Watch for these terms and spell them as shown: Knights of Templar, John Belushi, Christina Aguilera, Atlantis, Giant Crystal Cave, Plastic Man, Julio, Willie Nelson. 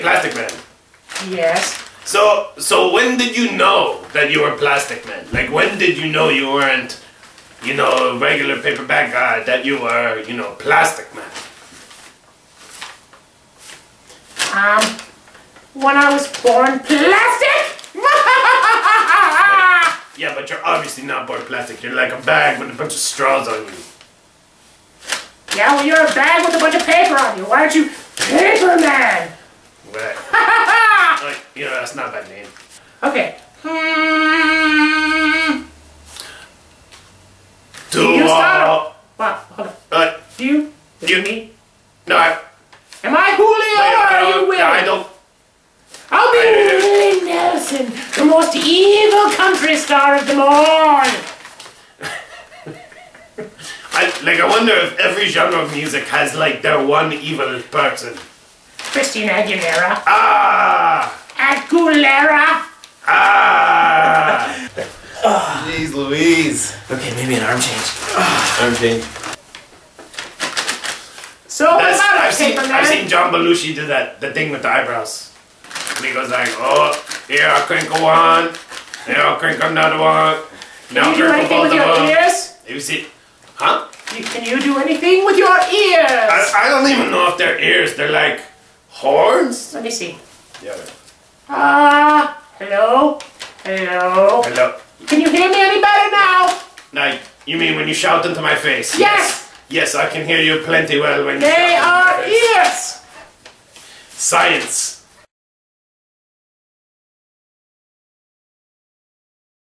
Plastic Man. Yes. So when did you know that you were Plastic Man? Like, when did you know you weren't, you know, a regular paper bag guy, that you were, you know, Plastic Man? When I was born plastic? Wait, yeah, but you're obviously not born plastic. You're like a bag with a bunch of straws on you. Yeah, well, you're a bag with a bunch of paper on you. Why aren't you Paper Man? Right. Like, you know, that's not my name. Okay. Do you? No, am I Julio or are you Willie? I'll be Willie Nelson, the most evil country star of them all. I wonder if every genre of music has, like, their one evil person. Christina Aguilera. Ah! Aguilera! Ah! Jeez Louise. Okay, maybe an arm change. Arm change. So I've seen John Belushi do that, the thing with the eyebrows. And he goes like, oh, here I'll crinkle one, here I'll crinkle another one, now I'll crinkle both of them. Can you do anything with your ears? Have you seen, huh? Can you do anything with your ears? I don't even know if they're ears, they're like horns? Let me see. Yeah. Hello? Hello? Hello? Can you hear me any better now? Like, you mean when you shout into my face? Yes! Yes, I can hear you plenty well when you shout into my face. They are ears! Science.